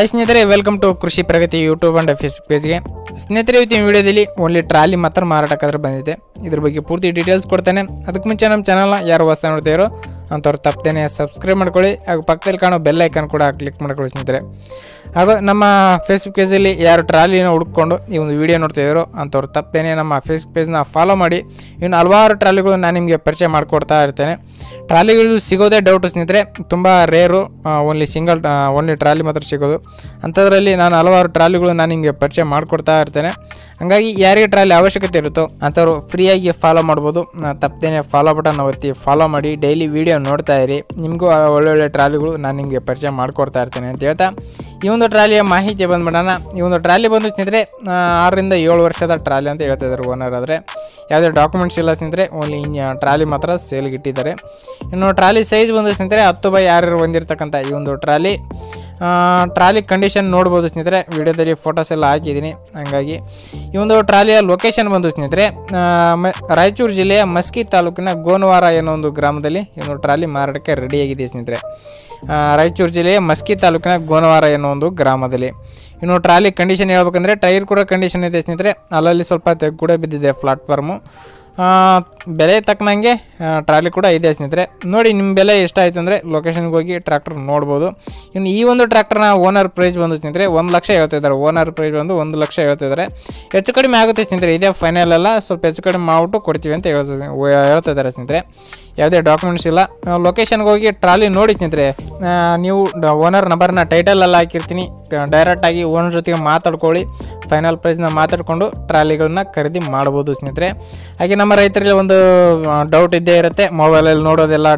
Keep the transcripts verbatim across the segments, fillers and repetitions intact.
Hi स्नेहितरे, welcome to Krishi Pragati YouTube and Facebook पेज्गे। स्नेहितरे, ಇವತ್ತಿನ ವಿಡಿಯೋದಲ್ಲಿ ಓನ್ಲಿ ಟ್ರಾಲಿ ಮಾತ್ರ ಮಾರಾಟಕ್ಕೆ ಬಂದಿದೆ। ಇದರ ಬಗ್ಗೆ ಪೂರ್ತಿ ಡೀಟೇಲ್ಸ್ ಕೊಡ್ತೇನೆ। ಅದಕ್ಕೆ ಮುಂಚೆ ನಮ್ಮ ಚಾನೆಲ್ ಯಾರು ಹೊಸ ನೋಡ್ತಾ ಇರೋ ಅಂತವರು ತಪ್ಪದೇನೆ ಸಬ್ಸ್ಕ್ರೈಬ್ ಮಾಡ್ಕೊಳ್ಳಿ, ಹಾಗೂ ಪಕ್ಕದಲ್ಲಿ ಕಾಣೋ ಬೆಲ್ ಐಕಾನ್ ಕೂಡ ಕ್ಲಿಕ್ ಮಾಡ್ಕೊಳ್ಳಿ ಸ್ನೇಹಿತರೆ। ಹಾಗೂ ನಮ್ಮ ಫೇಸ್ಬುಕ್ ಪೇಜಲ್ಲಿ ಯಾರು ಟ್ರಾಲಿನ ಹುಡುಕೊಂಡು ಈ ಒಂದು ವಿಡಿಯೋ ನೋಡ್ತಾ ಇರೋ ಅಂತವರು ತಪ್ಪದೇನೆ ನಮ್ಮ ಫೇಸ್ಬುಕ್ ಪೇಜ್ನ ಫಾಲೋ ಮಾಡಿ। ಇನ್ನು ಹಲವಾರು ಟ್ರಾಲಿಗಳು ನಾನು ನಿಮಗೆ ಪರಿಚಯ ಮಾಡಿಕೊಡ್ತಾ ಇರ್ತೇನೆ। ಟ್ರಾಲಿಗಳು ಸಿಗೋದೇ ಡೌಟ್ ಸ್ನೇಹಿತರೆ, ತುಂಬ rare, only single only trolley ಮಾತ್ರ ಸಿಗೋದು। ಅಂಥದ್ರಲ್ಲಿ ನಾನು ಹಲವಾರು ಟ್ರಾಲಿಗಳು ನಾನು ನಿಮಗೆ ಪರಿಚಯ ಮಾಡಿಕೊಡ್ತಾ ಇರ್ತೇನೆ। ಹಾಗಾಗಿ ಯಾರಿಗೆ ಟ್ರಾಲಿ ಅವಶ್ಯಕತೆ ಇರುತ್ತೋ ಅಂಥವ್ರು ಫ್ರೀಯಾಗಿ ಫಾಲೋ ಮಾಡ್ಬೋದು। ತಪ್ಪದೇನೆ ಫಾಲೋ ಬಟನ್ ಒತ್ತಿ ಫಾಲೋ ಮಾಡಿ, ಡೈಲಿ ವಿಡಿಯೋ ನೋಡ್ತಾ ಇರಿ, ನಿಮಗೂ ಒಳ್ಳೊಳ್ಳೆ ಟ್ರಾಲಿಗಳು ನಾನು ನಿಮಗೆ ಪರಿಚಯ ಮಾಡಿಕೊಡ್ತಾ ಇರ್ತೇನೆ ಅಂತ ಹೇಳ್ತಾ ಈ ಒಂದು ಟ್ರಾಲಿಯ ಮಾಹಿತಿ ಬಂದ್ಬಿಡೋಣ। ಈ ಒಂದು ಟ್ರಾಲಿ ಬಂದು ಸ್ನೇಹಿತರೆ ಆರರಿಂದ ಏಳು ವರ್ಷದ ಟ್ರಾಲಿ ಅಂತ ಹೇಳ್ತಾ ಇದ್ದಾರೆ ಓನರ್. ಆದರೆ ಯಾವುದೇ ಡಾಕ್ಯುಮೆಂಟ್ಸ್ ಇಲ್ಲ ಸ್ನೇಹಿತರೆ, ಓನ್ಲಿ ಟ್ರಾಲಿ ಮಾತ್ರ ಸೇಲ್ಗೆ ಇಟ್ಟಿದ್ದಾರೆ। ಇನ್ನು ಟ್ರಾಲಿ ಸೈಜ್ ಬಂದು ಸ್ನೇಹಿತರೆ ಹತ್ತು ಬೈ ಆರರ ಹೊಂದಿರತಕ್ಕಂಥ ಈ ಒಂದು ಟ್ರಾಲಿ ಟ್ರಾಲಿ ಕಂಡೀಷನ್ ನೋಡ್ಬೋದು ಸ್ನೇಹಿತರೆ, ವಿಡಿಯೋದಲ್ಲಿ ಫೋಟೋಸ್ ಎಲ್ಲ ಹಾಕಿದ್ದೀನಿ। ಹಾಗಾಗಿ ಈ ಒಂದು ಟ್ರಾಲಿಯ ಲೊಕೇಶನ್ ಬಂದು ಸ್ನೇಹಿತರೆ ರಾಯಚೂರು ಜಿಲ್ಲೆಯ ಮಸ್ಕಿ ತಾಲೂಕಿನ ಗೋನವಾರ ಏನೋ ಒಂದು ಗ್ರಾಮದಲ್ಲಿ ಈ ಒಂದು ಟ್ರಾಲಿ ಮಾರಾಟಕ್ಕೆ ರೆಡಿಯಾಗಿದೆ ಸ್ನೇಹಿತರೆ, ರಾಯಚೂರು ಜಿಲ್ಲೆಯ ಮಸ್ಕಿ ತಾಲೂಕಿನ ಗೋನವಾರ ಏನೋ ಒಂದು ಗ್ರಾಮದಲ್ಲಿ। ಇನ್ನು ಟ್ರಾಲಿ ಕಂಡೀಷನ್ ಹೇಳ್ಬೇಕಂದ್ರೆ ಟೈರ್ ಕೂಡ ಕಂಡೀಷನ್ ಇದೆ ಸ್ನೇಹಿತರೆ, ಅಲ್ಲಲ್ಲಿ ಸ್ವಲ್ಪ ತೆಗ್ ಕೂಡ ಬಿದ್ದಿದೆ ಪ್ಲಾಟ್ಫಾರ್ಮು। ಬೆಲೆ ತಕ್ಕನಂಗೆ ಟ್ರಾಲಿ ಕೂಡ ಇದೆ ಸ್ನೇಹಿತರೆ। ನೋಡಿ ನಿಮ್ಮ ಬೆಲೆ ಎಷ್ಟಾಯಿತು ಅಂದರೆ ಲೊಕೇಶನ್ಗೆ ಹೋಗಿ ಟ್ರ್ಯಾಕ್ಟರ್ ನೋಡ್ಬೋದು। ಇನ್ನು ಈ ಒಂದು ಟ್ರ್ಯಾಕ್ಟರ್ನ ಓನರ್ ಪ್ರೈಸ್ ಬಂದು ಸ್ನೇಹಿತರೆ ಒಂದು ಲಕ್ಷ ಹೇಳ್ತಿದ್ದಾರೆ, ಓನರ್ ಪ್ರೈಸ್ ಬಂದು ಒಂದು ಲಕ್ಷ ಹೇಳ್ತಿದ್ದಾರೆ। ಹೆಚ್ಚು ಕಡಿಮೆ ಆಗುತ್ತೆ ಸ್ನೇಹಿತರೆ, ಇದೇ ಫೈನಲ್ ಎಲ್ಲ, ಸ್ವಲ್ಪ ಹೆಚ್ಚು ಕಡಿಮೆ ಮಾಡಿಬಿಟ್ಟು ಕೊಡ್ತೀವಿ ಅಂತ ಹೇಳ್ತಿದ್ದೆ ಹೇಳ್ತಾ ಇದ್ದಾರೆ ಸ್ನೇಹಿತರೆ। ಯಾವುದೇ ಡಾಕ್ಯುಮೆಂಟ್ಸ್ ಇಲ್ಲ, ಲೊಕೇಶನ್ಗೆ ಹೋಗಿ ಟ್ರಾಲಿ ನೋಡಿ ಸ್ನೇಹಿತರೆ। ನೀವು ಓನರ್ ನಂಬರ್ನ ಟೈಟಲಲ್ಲಿ ಹಾಕಿರ್ತೀನಿ, ಡೈರೆಕ್ಟಾಗಿ ಓನರ್ ಜೊತೆಗೆ ಮಾತಾಡ್ಕೊಳ್ಳಿ, ಫೈನಲ್ ಪ್ರೈಸ್ನ ಮಾತಾಡಿಕೊಂಡು ಟ್ರಾಲಿಗಳನ್ನ ಖರೀದಿ ಮಾಡ್ಬೋದು ಸ್ನೇಹಿತರೆ। ಹಾಗೆ ನಮ್ಮ ರೈತರಲ್ಲಿ ಒಂದು ಡೌಟ್ ಇದ್ದೇ ಇರುತ್ತೆ, ಮೊಬೈಲಲ್ಲಿ ನೋಡೋದೆಲ್ಲ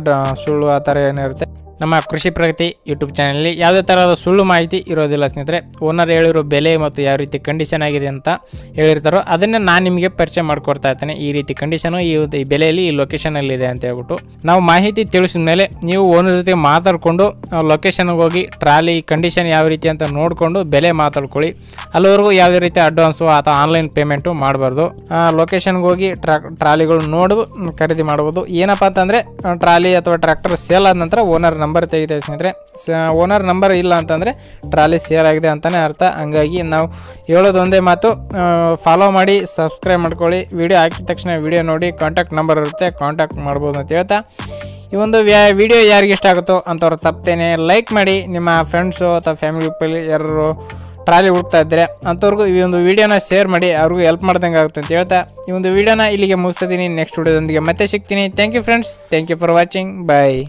ಸುಳ್ಳು, ಆ ಥರ ಏನಿರುತ್ತೆ। ನಮ್ಮ ಕೃಷಿ ಪ್ರಗತಿ ಯೂಟ್ಯೂಬ್ ಚಾನಲಲ್ಲಿ ಯಾವುದೇ ಥರದ ಸುಳ್ಳು ಮಾಹಿತಿ ಇರೋದಿಲ್ಲ ಸ್ನೇಹಿತರೆ। ಓನರ್ ಹೇಳಿರೋ ಬೆಲೆ ಮತ್ತು ಯಾವ ರೀತಿ ಕಂಡೀಷನ್ ಆಗಿದೆ ಅಂತ ಹೇಳಿರ್ತಾರೋ ಅದನ್ನೇ ನಾನು ನಿಮಗೆ ಪರಿಚಯ ಮಾಡಿಕೊಡ್ತಾ ಇರ್ತೇನೆ। ಈ ರೀತಿ ಕಂಡೀಷನು ಈ ಈ ಬೆಲೆಯಲ್ಲಿ ಈ ಲೊಕೇಶನಲ್ಲಿದೆ ಅಂತ ಹೇಳ್ಬಿಟ್ಟು ನಾವು ಮಾಹಿತಿ ತಿಳಿಸಿದ ಮೇಲೆ ನೀವು ಓನರ್ ಜೊತೆ ಮಾತಾಡಿಕೊಂಡು ಲೊಕೇಶನ್ಗೆ ಹೋಗಿ ಟ್ರಾಲಿ ಕಂಡೀಷನ್ ಯಾವ ರೀತಿ ಅಂತ ನೋಡಿಕೊಂಡು ಬೆಲೆ ಮಾತಾಡ್ಕೊಳ್ಳಿ। ಅಲ್ಲಿವರೆಗೂ ಯಾವುದೇ ರೀತಿ ಅಡ್ವಾನ್ಸು ಅಥವಾ ಆನ್ಲೈನ್ ಪೇಮೆಂಟು ಮಾಡಬಾರ್ದು। ಲೊಕೇಶನ್ಗೆ ಹೋಗಿ ಟ್ರಾ ಟ್ರಾಲಿಗಳು ನೋಡು ಖರೀದಿ ಮಾಡ್ಬೋದು। ಏನಪ್ಪ ಅಂತಂದರೆ ಟ್ರಾಲಿ ಅಥವಾ ಟ್ರ್ಯಾಕ್ಟರ್ ಸೇಲ್ ಆದ ನಂತರ ಓನರ್ ನಂಬರ್ ನಂಬರ್ ತೆಗಿದೆ ಸ್ನೇಹಿತರೆ, ಓನರ್ ನಂಬರ್ ಇಲ್ಲ ಅಂತಂದರೆ ಟ್ರಾಲಿ ಸೇಲ್ ಆಗಿದೆ ಅಂತಲೇ ಅರ್ಥ। ಹಂಗಾಗಿ ನಾವು ಹೇಳೋದು ಒಂದೇ ಮಾತು, ಫಾಲೋ ಮಾಡಿ, ಸಬ್ಸ್ಕ್ರೈಬ್ ಮಾಡ್ಕೊಳ್ಳಿ, ವಿಡಿಯೋ ಹಾಕಿದ ತಕ್ಷಣ ವಿಡಿಯೋ ನೋಡಿ ಕಾಂಟ್ಯಾಕ್ಟ್ ನಂಬರ್ ಇರುತ್ತೆ, ಕಾಂಟ್ಯಾಕ್ಟ್ ಮಾಡ್ಬೋದು ಅಂತ ಹೇಳ್ತಾ ಈ ಒಂದು ವಿಡಿಯೋ ಯಾರಿಗೆ ಇಷ್ಟ ಆಗುತ್ತೋ ಅಂಥವ್ರು ತಪ್ಪೇನೆ ಲೈಕ್ ಮಾಡಿ, ನಿಮ್ಮ ಫ್ರೆಂಡ್ಸು ಅಥವಾ ಫ್ಯಾಮಿಲಿ ಗ್ರೂಪಲ್ಲಿ ಯಾರು ಟ್ರಾಲಿ ಹುಡುಕ್ತಾ ಇದ್ದಾರೆ ಅಂಥವ್ರಿಗೂ ಈ ಒಂದು ವಿಡಿಯೋನ ಶೇರ್ ಮಾಡಿ, ಅವ್ರಿಗೂ ಹೆಲ್ಪ್ ಮಾಡ್ದಂಗೆ ಆಗುತ್ತೆ ಅಂತ ಹೇಳ್ತಾ ಈ ಒಂದು ವಿಡಿಯೋನ ಇಲ್ಲಿಗೆ ಮುಗಿಸ್ತಿದ್ದೀನಿ। ನೆಕ್ಸ್ಟ್ ವಿಡಿಯೋದೊಂದಿಗೆ ಮತ್ತೆ ಸಿಗ್ತೀನಿ। Thank you friends, thank you for watching, bye.